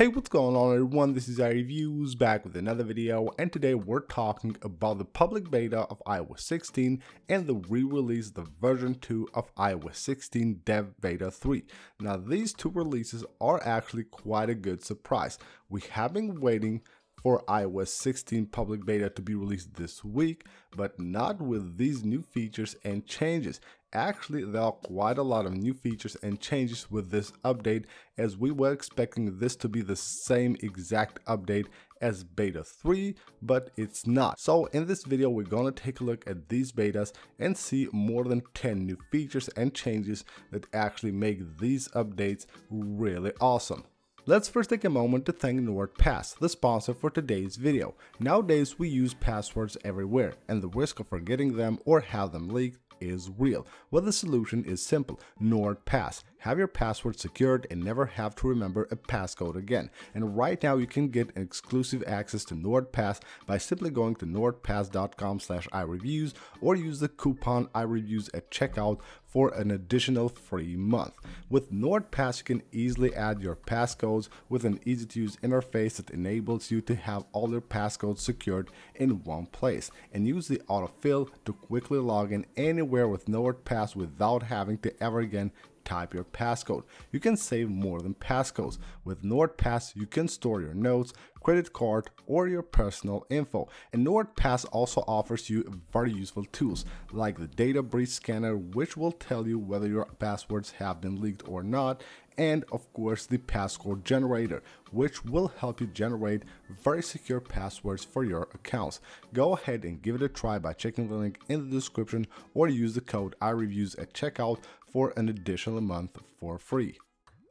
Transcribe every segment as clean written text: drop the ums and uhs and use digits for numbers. Hey, what's going on everyone, this is iReviews back with another video, and today we're talking about the public beta of iOS 16 and the re-release of the version 2 of iOS 16 Dev Beta 3. Now these two releases are actually quite a good surprise. We have been waiting for iOS 16 public beta to be released this week, but not with these new features and changes. Actually, there are quite a lot of new features and changes with this update, as we were expecting this to be the same exact update as beta 3, but it's not. So in this video, we're gonna take a look at these betas and see more than 10 new features and changes that actually make these updates really awesome. Let's first take a moment to thank NordPass, the sponsor for today's video. Nowadays, we use passwords everywhere, and the risk of forgetting them or have them leaked is real. Well, the solution is simple: NordPass. Have your password secured and never have to remember a passcode again. And right now you can get exclusive access to NordPass by simply going to nordpass.com/iReviews or use the coupon iReviews at checkout for an additional free month. With NordPass, you can easily add your passcodes with an easy-to-use interface that enables you to have all your passcodes secured in one place, and use the autofill to quickly log in anywhere with NordPass without having to ever again type your passcode. You can save more than passcodes. With NordPass, you can store your notes, credit card, or your personal info. And NordPass also offers you very useful tools like the data breach scanner, which will tell you whether your passwords have been leaked or not, and of course the passcode generator, which will help you generate very secure passwords for your accounts. Go ahead and give it a try by checking the link in the description or use the code iReviews at checkout for an additional month for free.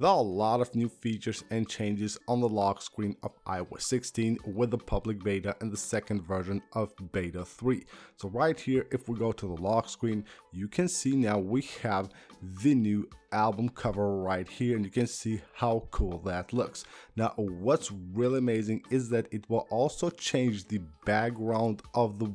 There are a lot of new features and changes on the lock screen of iOS 16 with the public beta and the second version of beta 3. So right here, if we go to the lock screen, you can see now we have the new album cover right here, and you can see how cool that looks. Now what's really amazing is that it will also change the background of the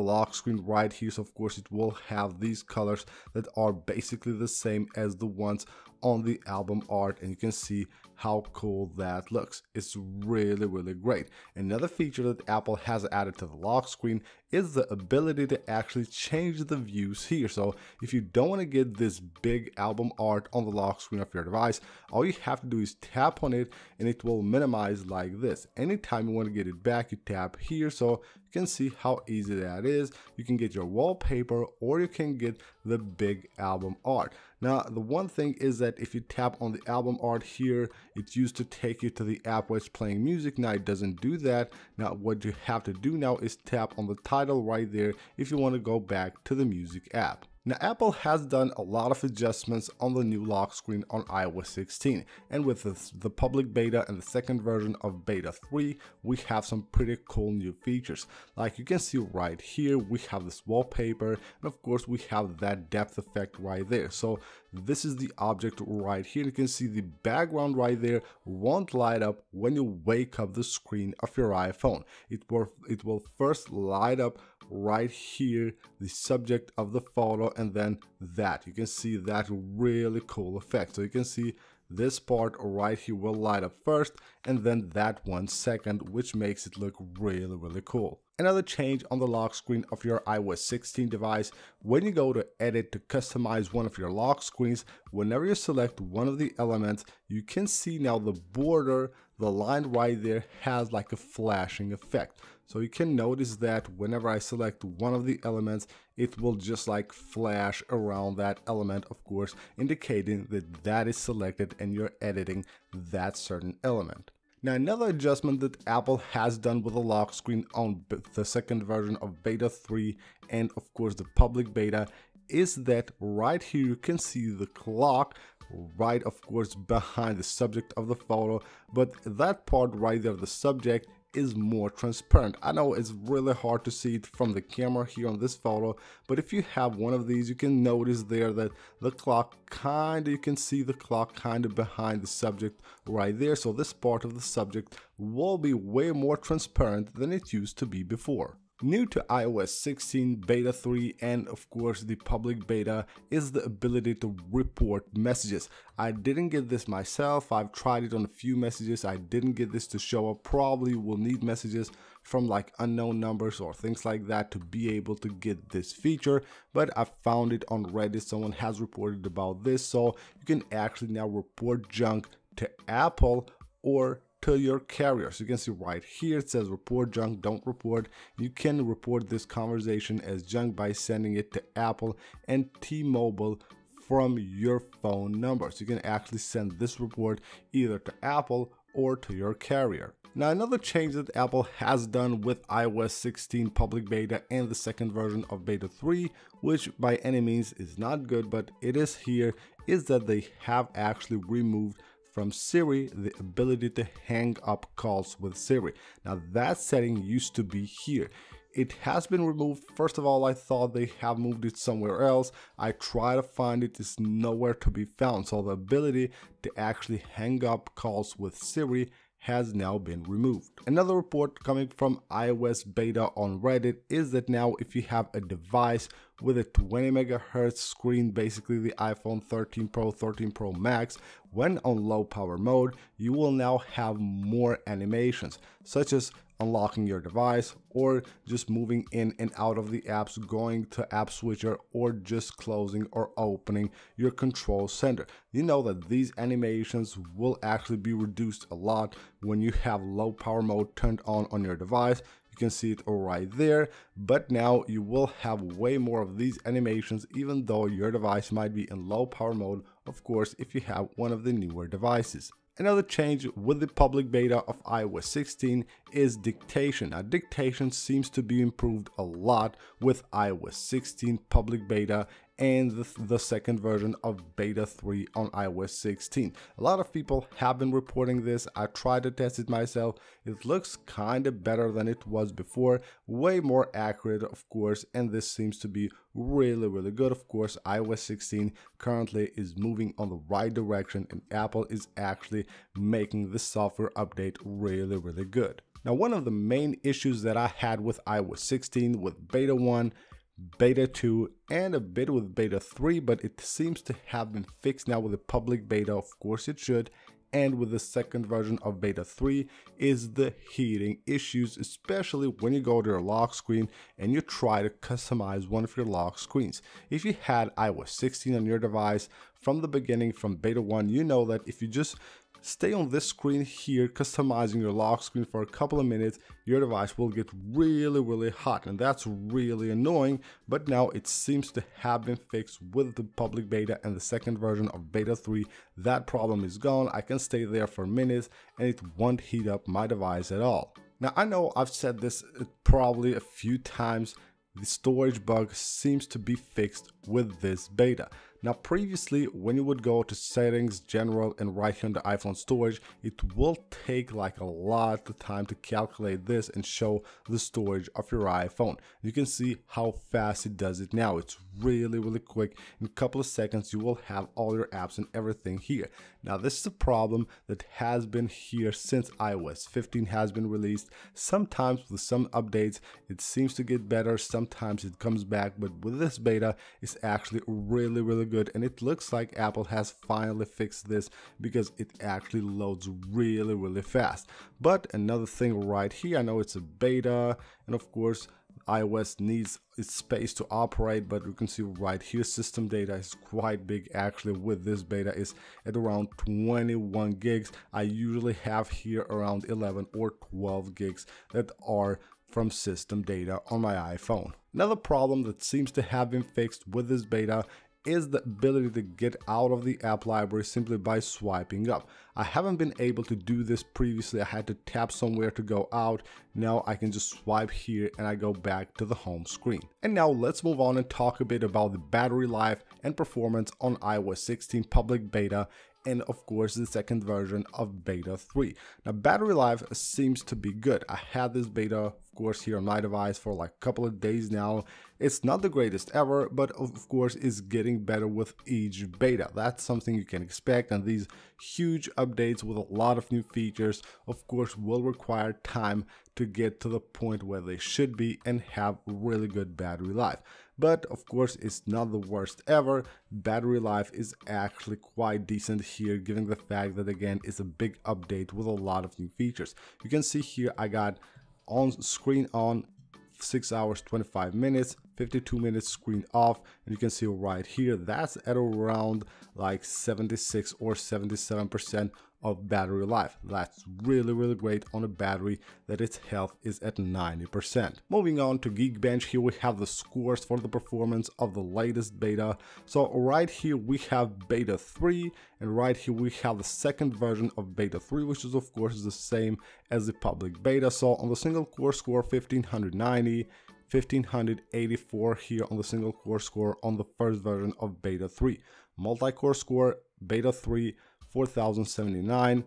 lock screen right here. So of course it will have these colors that are basically the same as the ones on the album art, and you can see how cool that looks. It's really great. Another feature that Apple has added to the lock screen is the ability to actually change the views here. So if you don't want to get this big album art on the lock screen of your device, all you have to do is tap on it and it will minimize like this. Anytime you want to get it back, you tap here. So you can see how easy that is. You can get your wallpaper or you can get the big album art. Now the one thing is that if you tap on the album art here, it used to take you to the app where it's playing music. Now it doesn't do that. Now what you have to do now is tap on the title right there if you want to go back to the music app. Now Apple has done a lot of adjustments on the new lock screen on iOS 16, and with the public beta and the second version of beta 3, we have some pretty cool new features. Like you can see right here, we have this wallpaper, and of course we have that depth effect right there. So this is the object right here. You can see the background right there won't light up when you wake up the screen of your iPhone. It will first light up right here, the subject of the photo, and then that. You can see that really cool effect. So you can see this part right here will light up first, and then that 1 second, which makes it look really cool. Another change on the lock screen of your iOS 16 device: when you go to edit to customize one of your lock screens, whenever you select one of the elements, you can see now the border, the line right there, has like a flashing effect. So you can notice that whenever I select one of the elements, it will just like flash around that element, of course, indicating that that is selected and you're editing that certain element. Now another adjustment that Apple has done with the lock screen on the second version of beta 3 and of course the public beta is that right here you can see the clock right, of course, behind the subject of the photo, but that part right there, the subject, is more transparent. I know it's really hard to see it from the camera here on this photo, but if you have one of these, you can notice there that the clock kind of, you can see the clock kind of behind the subject right there. So this part of the subject will be way more transparent than it used to be before. New to iOS 16 beta 3 and of course the public beta is the ability to report messages. I didn't get this myself. I've tried it on a few messages. I didn't get this to show up. Probably will need messages from like unknown numbers or things like that to be able to get this feature, but I found it on Reddit. Someone has reported about this, so you can actually now report junk to Apple or to your carrier. So you can see right here it says report junk, don't report. You can report this conversation as junk by sending it to Apple and T-Mobile from your phone number. So you can actually send this report either to Apple or to your carrier. Now, another change that Apple has done with iOS 16 public beta and the second version of beta 3, which by any means is not good, but it is here, is that they have actually removed from Siri the ability to hang up calls with Siri. Now, that setting used to be here. It has been removed. First of all, I thought they have moved it somewhere else. I try to find it, it's nowhere to be found. So the ability to actually hang up calls with Siri has now been removed. Another report coming from iOS beta on Reddit is that now if you have a device with a 20 megahertz screen, basically the iPhone 13 Pro, 13 Pro Max, when on low power mode, you will now have more animations, such as unlocking your device or just moving in and out of the apps, going to app switcher, or just closing or opening your control center. You know that these animations will actually be reduced a lot when you have low power mode turned on your device. You can see it right there, but now you will have way more of these animations even though your device might be in low power mode, of course, if you have one of the newer devices. Another change with the public beta of iOS 16 is dictation. Now, dictation seems to be improved a lot with iOS 16 public beta and the second version of beta 3 on iOS 16. A lot of people have been reporting this. I tried to test it myself. It looks kind of better than it was before, way more accurate, of course, and this seems to be really good. Of course, iOS 16 currently is moving on the right direction and Apple is actually making this software update really good. Now, one of the main issues that I had with iOS 16 with beta 1, beta 2 and a bit with beta 3, but it seems to have been fixed now with the public beta, of course it should, and with the second version of beta 3, is the heating issues, especially when you go to your lock screen and you try to customize one of your lock screens. If you had iOS 16 on your device from the beginning, from beta 1, you know that if you just stay on this screen here, customizing your lock screen for a couple of minutes, your device will get really hot, and that's really annoying. But now it seems to have been fixed with the public beta and the second version of beta 3. That problem is gone. I can stay there for minutes and it won't heat up my device at all. Now, I know I've said this probably a few times. The storage bug seems to be fixed with this beta. Now, previously, when you would go to settings, general, and right here on the iPhone storage, it will take like a lot of time to calculate this and show the storage of your iPhone. You can see how fast it does it now. It's really quick. In a couple of seconds, you will have all your apps and everything here. Now, this is a problem that has been here since iOS 15 has been released. Sometimes with some updates, it seems to get better. Sometimes it comes back, but with this beta, it's actually really good, and it looks like Apple has finally fixed this because it actually loads really fast. But another thing right here, I know it's a beta, and of course iOS needs its space to operate, but you can see right here system data is quite big. Actually with this beta is at around 21 gigs. I usually have here around 11 or 12 gigs that are from system data on my iPhone. Another problem that seems to have been fixed with this beta is the ability to get out of the app library simply by swiping up. I haven't been able to do this previously. I had to tap somewhere to go out. Now I can just swipe here and I go back to the home screen. And now let's move on and talk a bit about the battery life and performance on iOS 16 public beta and of course the second version of beta 3. Now, battery life seems to be good. I had this beta course here on my device for like a couple of days now. It's not the greatest ever, but of course it's getting better with each beta. That's something you can expect, and these huge updates with a lot of new features of course will require time to get to the point where they should be and have really good battery life. But of course it's not the worst ever. Battery life is actually quite decent here, given the fact that again it's a big update with a lot of new features. You can see here I got on screen on 6 hours 25 minutes, 52 minutes screen off, and you can see right here that's at around like 76 or 77% of battery life. That's really great on a battery that its health is at 90%. Moving on to Geekbench, here we have the scores for the performance of the latest beta. So right here we have beta 3, and right here we have the second version of beta 3, which is of course the same as the public beta. So on the single core score 1590, 1584 here on the single core score on the first version of beta 3. Multi-core score beta 3 4079,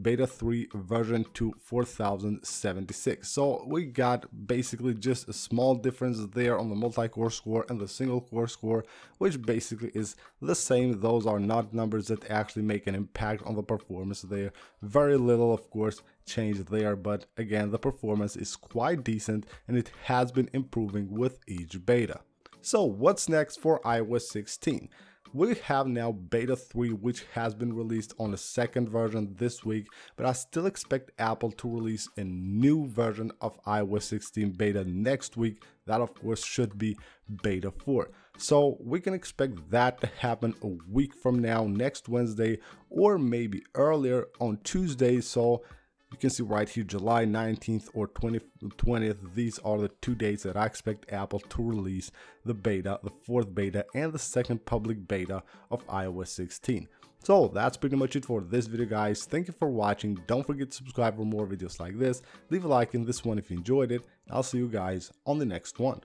beta 3 version 2 4076. So we got basically just a small difference there on the multi-core score and the single core score, which basically is the same. Those are not numbers that actually make an impact on the performance there. Very little of course change there, but again the performance is quite decent and it has been improving with each beta. So what's next for iOS 16? We have now beta 3, which has been released on the second version this week, but I still expect Apple to release a new version of iOS 16 beta next week. That of course should be beta 4. So we can expect that to happen a week from now, next Wednesday, or maybe earlier on Tuesday. So you can see right here July 19th or 20th, these are the 2 dates that I expect Apple to release the beta, the fourth beta and the second public beta of iOS 16. So that's pretty much it for this video guys. Thank you for watching. Don't forget to subscribe for more videos like this. Leave a like in this one if you enjoyed it. I'll see you guys on the next one.